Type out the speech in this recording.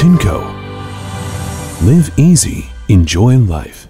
Tineco. Live easy, enjoy life.